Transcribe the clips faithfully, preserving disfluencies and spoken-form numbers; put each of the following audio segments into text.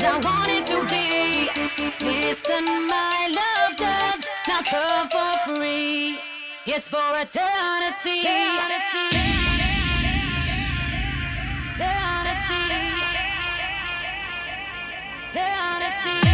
'cause I want it to be. Listen, my love does not come for free. It's for eternity. Eternity. Eternity. Eternity.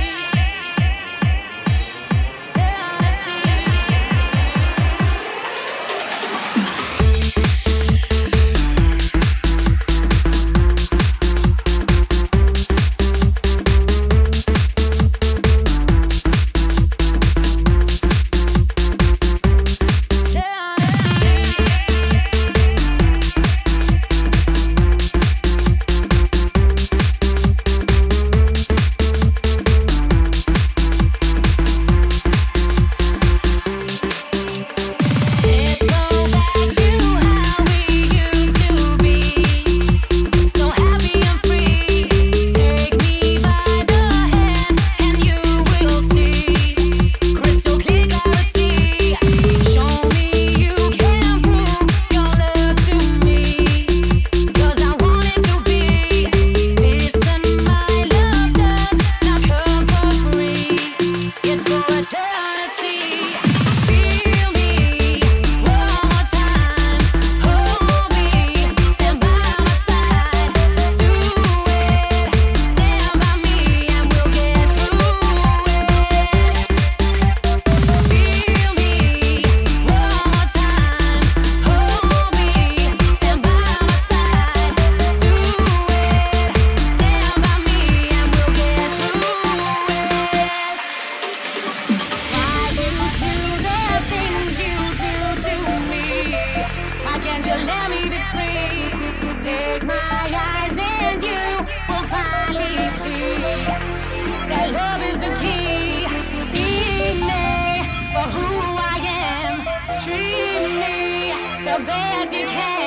Bad you can.